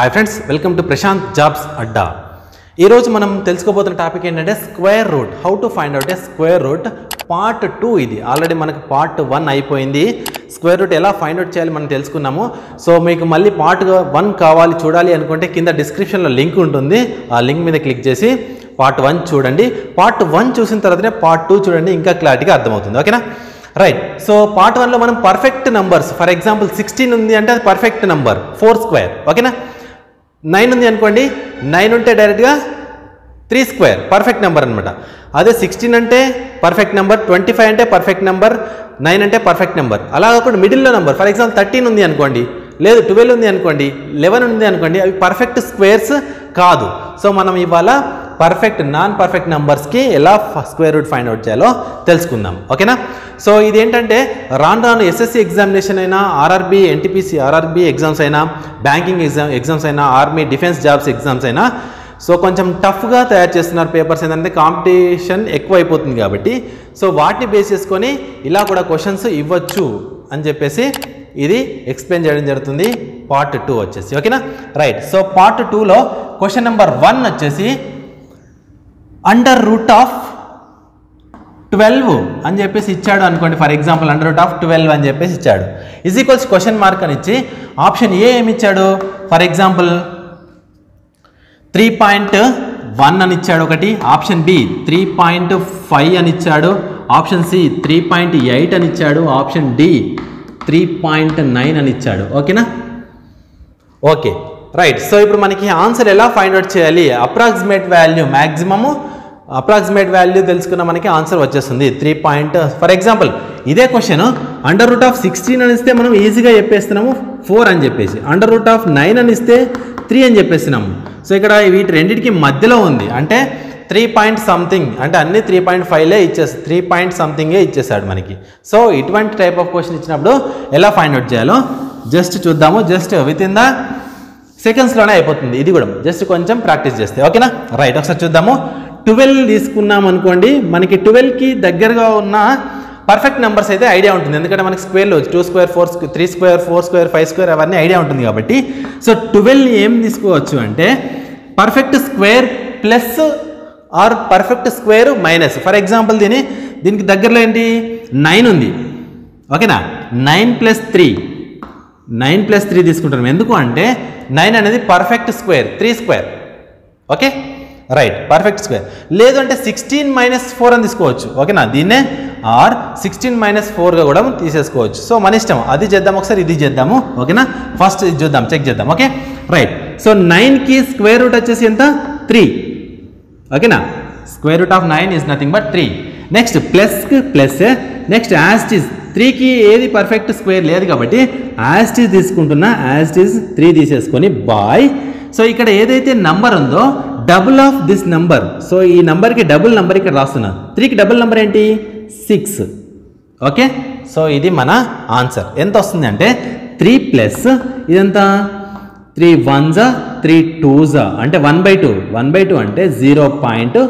Hi friends, welcome to Prashanth Jobs Adda. Ee roju manam telusukobothina topic endante square root. How to find out a square root part 2 idi. Already manaku part 1 ayipoyindi. Square root ela find out cheyali manam telusukunnamo. So meeku malli part 1 kavali chudali anukunte kinda description lo link untundi. Aa link meeda click chesi part 1 chudandi. Part 1 chusina tarvatane part 2 chudandi inka clarity ga ardhamavutundi. Okay na? Right. So part 1 lo manam perfect numbers. For example 16 undi ante perfect number 4 square. Okay na? 9 undi anukondi, 9 unte direct ga 3 square perfect number anamata. Ade 16 ante perfect number, 25 ante perfect number, 9 ante perfect number. Ala kakunda middle lo number. For example 13 undi anukondi, లేదు 12 ఉంది అనుకోండి, 11 ఉంది అనుకోండి, అవి perfect squares కాదు. So మనం ఇవాళ perfect non perfect numbers కి ఎలా స్క్వేర్ రూట్ ఫైండ్ అవుట్ చేయాలో తెలుసుకుందాం. ఓకేనా? సో ఇదేంటంటే రాను రాను ఎస్ఎస్సి ఎగ్జామినేషన్ అయినా, ఆర్ఆర్బి ఎన్టీపీసీ ఆర్ఆర్బి ఎగ్జామ్స్ అయినా, బ్యాంకింగ్ ఎగ్జామ్స్ అయినా, ఆర్మీ డిఫెన్స్ జాబ్స్ ఎగ్జామ్స్ అయినా సో కొంచెం టఫ్గా తయారు చేస్తున్నారు పేపర్స్. ఏంటంటే కాంపిటీషన్ ఎక్కువ అయిపోతుంది కాబట్టి సో వాటిని బేస్ చేసుకొని ఇలా కూడా క్వశ్చన్స్ ఇవ్వచ్చు అని చెప్పేసి ఇది ఎక్స్ప్లెయిన్ చేయడం జరుగుతుంది పార్ట్ 2 వచ్చేసి. ఓకేనా? రైట్. సో పార్ట్ 2 లో క్వశ్చన్ నెంబర్ 1 వచ్చేసి అండర్ రూట్ ఆఫ్ 12 అని చెప్పేసి ఇచ్చాడు అనుకోండి. For example under root of 12 అని చెప్పేసి ఇచ్చాడు. ఈజ్ ఈక్వల్స్ క్వశ్చన్ మార్క్ అని ఇచ్చి ఆప్షన్ ఏ ఏమి ఇచ్చాడు? ఫర్ ఎగ్జాంపుల్ 3.1 అని ఇచ్చాడు ఒకటి, ఆప్షన్ బి 3.5 అని ఇచ్చాడు, ఆప్షన్ సి 3.8 అని ఇచ్చాడు, ఆప్షన్ డి 3.9 అని ఇచ్చాడు. ఓకేనా? Okay right. సో ఇప్పుడు మనకి ఆన్సర్ ఎలా ఫైండ్ అవుట్ చేయాలి? Approximate value, maximum approximate value తెలుసుకున్న మనకి ఆన్సర్ వచ్చేస్తుంది 3. ఫర్ ఎగ్జాంపుల్ ఇదే క్వశ్చన్ అండర్ రూట్ ఆఫ్ 16 అని ఇస్తే మనం ఈజీగా చెప్పేస్తున్నాము 4 అని చెప్పేసి, అండర్ రూట్ ఆఫ్ 9 అని ఇస్తే 3 అని చెప్పేస్తున్నాము. సో ఇక్కడ వీటి రెండింటికి మధ్యలో ఉంది అంటే 3. సంథింగ్ అంటే అన్ని 3.5లే ఇచ్చేసి 3. సంథింగే ఇచ్చేసాడు మనకి. సో ఇటువంటి టైప్ ఆఫ్ క్వశ్చన్ ఇచ్చినప్పుడు ఎలా ఫైండ్ అవుట్ చేయాలో జస్ట్ చూద్దాము. జస్ట్ విత్ ఇన్ ద సెకండ్స్లోనే అయిపోతుంది ఇది కూడా, జస్ట్ కొంచెం ప్రాక్టీస్ చేస్తే. ఓకేనా? రైట్. ఒకసారి చూద్దాము. 12 తీసుకున్నాం అనుకోండి, మనకి 12కి దగ్గరగా ఉన్న పర్ఫెక్ట్ నెంబర్స్ అయితే ఐడియా ఉంటుంది ఎందుకంటే మనకి స్క్వేర్లో 2 square 4 square 3 square 4 square 5 square అవన్నీ ఐడియా ఉంటుంది కాబట్టి. సో 12 ఏం తీసుకోవచ్చు అంటే perfect square plus or perfect square minus. For example దీనికి దగ్గరలో ఏంటి 9 ఉంది. ఓకేనా? 9 ప్లస్ 3 తీసుకుంటాం ఎందుకు అంటే 9 అనేది perfect square 3 square. Okay right, perfect square. లేదు అంటే 16 మైనస్ 4 అని తీసుకోవచ్చు. ఓకేనా? దీన్నే ఆర్ 16 మైనస్ 4గా కూడా తీసేసుకోవచ్చు. సో మన ఇష్టం, అది చేద్దాం ఒకసారి, ఇది చేద్దాము. ఓకేనా? ఫస్ట్ ఇది చూద్దాం, చెక్ చేద్దాం. Okay right. సో 9కి స్క్వేర్ రూట్ వచ్చేసి ఎంత 3. ఓకేనా? Square root of 9 is nothing but 3. Next ప్లస్కి ప్లస్, నెక్స్ట్ యాస్ట్ ఈజ్ 3కి ఏది పర్ఫెక్ట్ స్క్వేర్ లేదు కాబట్టి యాస్ట్ ఈజ్ తీసుకుంటున్నా, యాస్ట్ ఈజ్ 3 తీసేసుకొని బాయ్. సో ఇక్కడ ఏదైతే నంబర్ ఉందో double of this number. So ఈ నంబర్కి డబుల్ నంబర్ ఇక్కడ రాస్తున్నా, 3కి డబుల్ నంబర్ ఏంటి 6. ఓకే సో ఇది మన ఆన్సర్. ఎంత వస్తుంది అంటే 3 ప్లస్ ఇదంతా 3 1s 3 2s అంటే 1/2 అంటే 0.5,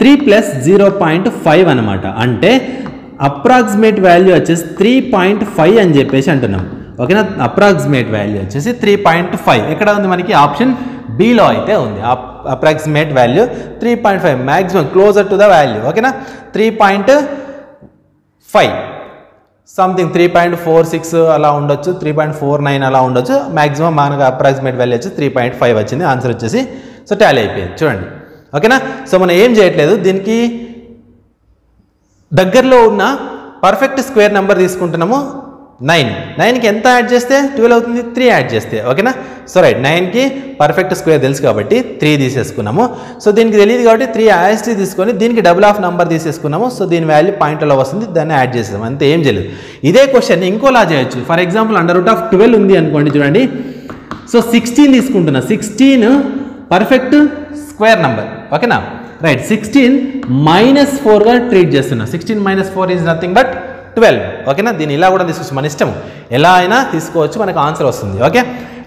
3 ప్లస్ 0.5 అనమాట. అంటే అప్రాక్సిమేట్ వాల్యూ వచ్చేసి 3.5 అని చెప్పేసి అంటున్నాం. ఓకేనా? అప్రాక్సిమేట్ వాల్యూ వచ్చేసి 3.5 ఎక్కడ ఉంది మనకి? ఆప్షన్ బిలో అయితే ఉంది approximate value 3.5, maximum closer to the value. ఓకేనా? 3.5 సంథింగ్ 3.46 అలా ఉండొచ్చు, 3.49 అలా ఉండొచ్చు, మ్యాక్సిమం మనకు అప్రాక్సిమేట్ వాల్యూ వచ్చి 3.5 వచ్చింది ఆన్సర్ వచ్చేసి. సో టాలీ అయిపోయింది చూడండి. ఓకేనా? సో మనం ఏం చేయట్లేదు, దీనికి దగ్గరలో ఉన్న పర్ఫెక్ట్ స్క్వేర్ నెంబర్ తీసుకుంటున్నాము 9కి ఎంత యాడ్ చేస్తే 12 అవుతుంది, 3 యాడ్ చేస్తే. ఓకేనా? సో రైట్, 9కి పర్ఫెక్ట్ స్క్వేర్ తెలుసు కాబట్టి 3 తీసేసుకున్నాము. సో దీనికి తెలియదు కాబట్టి 3 తీసుకొని దీనికి డబుల్ ఆఫ్ నంబర్ తీసేసుకున్నాము. సో దీని వాల్యూ పాయింట్లో వస్తుంది, దాన్ని యాడ్ చేసాము అంతే, ఏం చేయలేదు. ఇదే క్వశ్చన్ ఇంకోలా చేయొచ్చు. For example under root of 12 ఉంది అనుకోండి, చూడండి. సో 16 తీసుకుంటున్నా, 16 పర్ఫెక్ట్ స్క్వేర్ నెంబర్. ఓకేనా? రైట్, 16 మైనస్ 4గా ట్రీట్ చేస్తున్నా, 16 మైనస్ 4 ఈజ్ నథింగ్ బట్ 12. ఓకేనా? దీన్ని ఇలా కూడా తీసుకోవచ్చు, మన ఇష్టం ఎలా అయినా తీసుకోవచ్చు, మనకు ఆన్సర్ వస్తుంది. Okay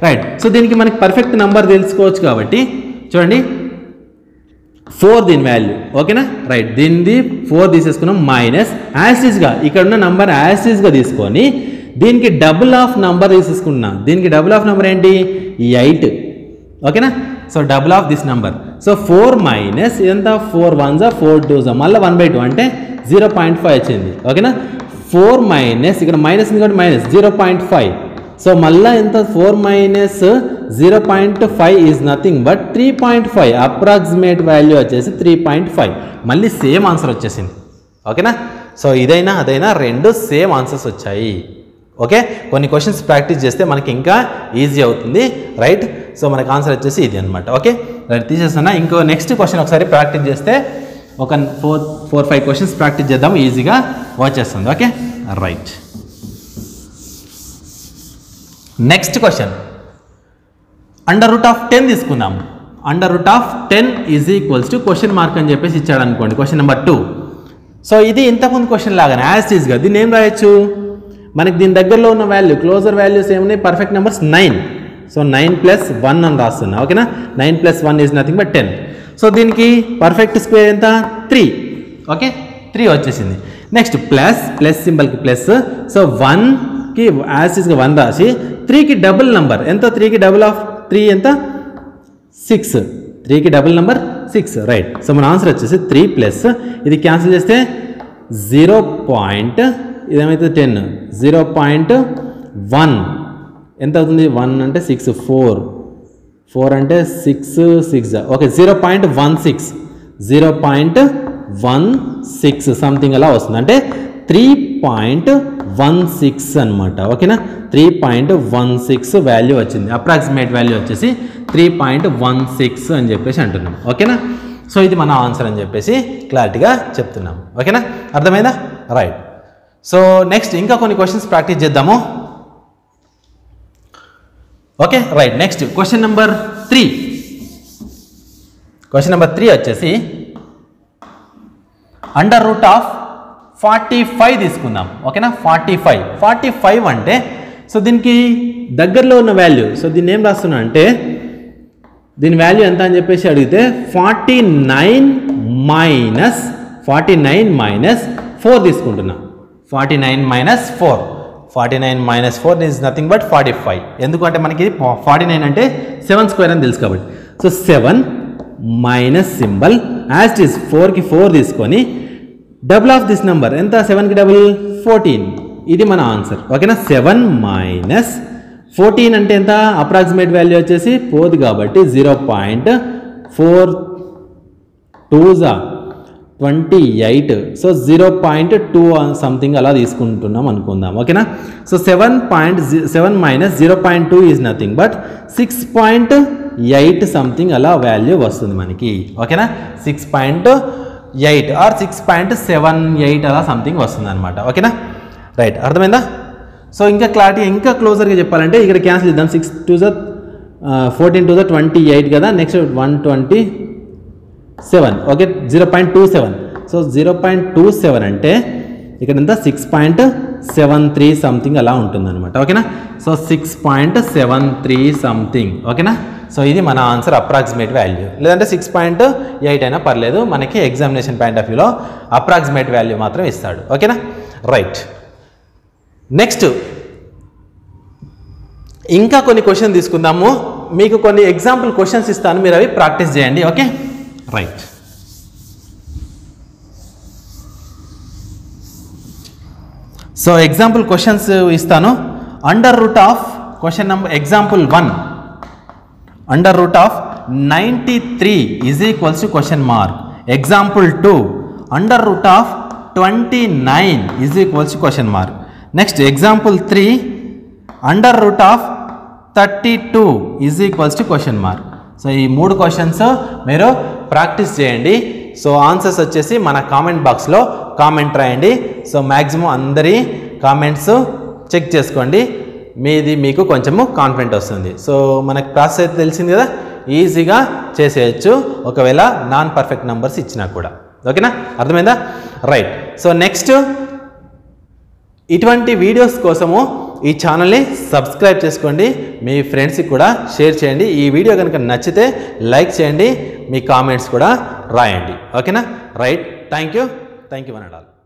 right. సో దీనికి మనకి పర్ఫెక్ట్ నెంబర్ తెలుసుకోవచ్చు కాబట్టి చూడండి 4 దీని వాల్యూ. ఓకేనా? రైట్, దీనిది 4 తీసేసుకున్నాం మైనస్ యాస్టీస్గా ఇక్కడ ఉన్న నంబర్ యాస్టీస్గా తీసుకొని దీనికి డబుల్ ఆఫ్ నంబర్ తీసేసుకున్నాం, దీనికి డబుల్ ఆఫ్ నంబర్ ఏంటి 8. Okay na? So double of this number. So 4 minus idantha 4 ones are 4 twos are malla 1 by 2 ante 0.5 achindi. Okay na? 4 minus ikkada minus ikkada minus 0.5. So malla idantha 4 minus 0.5 is nothing but 3.5 approximate value achesi 3.5. Malli same answer achesindi. Okay na? So idaina adaina rendu same answers vachayi. Okay, konni questions practice cheste manaki inka easy avutundi, right? So manaki answer vachesi idi anamata. Okay, right, teesesana inko next question okari practice cheste oka 4-5 questions practice cheddam, easy ga vachestundi. Okay, right, next question. Under root of 10 iskundam. Under root of 10 is equals to question mark ani cheppesi ichchadu anukondi. Question number 2. So ఇది ఇంతకుముందు question లాగానే as is గా దీన్ని ఏం రాయొచ్చు, మనకి దీని దగ్గరలో ఉన్న వాల్యూ క్లోజర్ వాల్యూస్ ఏమున్నాయి, పర్ఫెక్ట్ నెంబర్స్ 9. సో 9 ప్లస్ 1 అని రాస్తున్నా. ఓకేనా, 9 plus 1 is nothing but 10. So దీనికి పర్ఫెక్ట్ స్క్వేర్ ఎంత, 3. ఓకే, 3 వచ్చేసింది. నెక్స్ట్ ప్లస్ ప్లస్ సింబల్కి ప్లస్. సో 1కి యాజ్ ఈజ్ గా 1 రాసి 3కి డబుల్ నెంబర్ ఎంత, 3కి డబుల్ ఆఫ్ 3 ఎంత, 6. 3కి డబుల్ నెంబర్ 6, right? So మన ఆన్సర్ వచ్చేసి 3 ప్లస్, ఇది క్యాన్సిల్ చేస్తే 0. ఇదేమైతే 10 0.1 ఎంత అవుతుంది, 1 అంటే 6, 4 అంటే 6 6. ఓకే, 0.16 సంథింగ్ అలా వస్తుంది, అంటే 3.16 అనమాట. ఓకేనా, 3.16 వాల్యూ వచ్చింది, అప్రాక్సిమేట్ వాల్యూ వచ్చేసి 3.16 అని చెప్పేసి అంటున్నాం. ఓకేనా, సో ఇది మన ఆన్సర్ అని చెప్పేసి క్లారిటీగా చెప్తున్నాం. ఓకేనా, అర్థమైందా, రైట్. సో నెక్స్ట్ ఇంకా కొన్ని క్వశ్చన్స్ ప్రాక్టీస్ చేద్దాము. Okay, right. Next question number 3. Question number 3 వచ్చేసి అండర్ రూట్ ఆఫ్ 45 తీసుకుందాం. ఓకేనా, 45 అంటే, సో దీనికి దగ్గరలో ఉన్న వాల్యూ, సో దీన్ని ఏం రాస్తున్నా అంటే దీని వాల్యూ ఎంత అని చెప్పేసి అడిగితే 49 మైనస్ 4 తీసుకుంటున్నా. 49 minus 4, 49 minus 4 is nothing but 45. ఎందుకంటే మనకి 49 అంటే 7 స్క్వేర్ అని తెలుసు కాబట్టి. So 7 minus symbol as it is 4కి 4 తీసుకొని డబుల్ ఆఫ్ దిస్ నెంబర్ ఎంత, 7కి డబుల్ 14. ఇది మన ఆన్సర్. ఓకేనా, 7 మైనస్ 14 అంటే ఎంత, అప్రాక్సిమేట్ వాల్యూ వచ్చేసి 4 కాబట్టి 0.4 2 28. సో 0.2 సంథింగ్ అలా తీసుకుంటున్నాం అనుకుందాం. ఓకేనా, so 7 minus 0.2 is nothing but 6.8 something అలా వాల్యూ వస్తుంది మనకి. ఓకేనా, 6.8 ఆర్ 6.78 అలా సంథింగ్ వస్తుంది అనమాట. ఓకేనా, రైట్, అర్థమైందా. సో ఇంకా క్లారిటీ ఇంకా క్లోజర్గా చెప్పాలంటే ఇక్కడ క్యాన్సిల్ చేద్దాం. 6 to the 14 to the 28 కదా. నెక్స్ట్ 127. ఓకే, 0.27. సో 0.27 అంటే ఇక్కడ ఎంత, 6.73 సంథింగ్ అలా ఉంటుంది అనమాట. ఓకేనా, సో 6.73 సంథింగ్. ఓకేనా, సో ఇది మన ఆన్సర్ అప్రాక్సిమేట్ వాల్యూ, లేదంటే 6.8 అయినా పర్లేదు, మనకి ఎగ్జామినేషన్ పాయింట్ ఆఫ్ వ్యూలో అప్రాక్సిమేట్ వాల్యూ మాత్రం ఇస్తాడు. ఓకేనా, రైట్. నెక్స్ట్ ఇంకా కొన్ని క్వశ్చన్ తీసుకుందాము. మీకు కొన్ని ఎగ్జాంపుల్ క్వశ్చన్స్ ఇస్తాను, మీరు అవి ప్రాక్టీస్ చేయండి. Okay, right. So example questions ఇస్తాను. Under root of question number example 1, under root of 93 is equals to question mark. Example 2, under root of 29 is equals to question mark. Next example 3, under root of 32 is equals to question mark. So ఈ 3 questions మీరు practice చేయండి. So answers వచ్చేసి మన comment బాక్స్లో comment రాయండి. So maximum అందరి comments check చేసుకోండి, మీది మీకు కొంచెము కాన్ఫిడెంట్ వస్తుంది. సో మనకు ప్రాసెస్ అయితే తెలిసింది కదా, ఈజీగా చేసేయచ్చు ఒకవేళ నాన్ పర్ఫెక్ట్ నెంబర్స్ ఇచ్చినా కూడా. ఓకేనా, అర్థమైందా, రైట్. సో నెక్స్ట్ ఇటువంటి వీడియోస్ కోసము ఈ ఛానల్ని సబ్స్క్రైబ్ చేసుకోండి, మీ ఫ్రెండ్స్కి కూడా షేర్ చేయండి. ఈ వీడియో కనుక నచ్చితే లైక్ చేయండి, మీ కామెంట్స్ కూడా రాయండి. ఓకేనా, right. Thank you, thank you.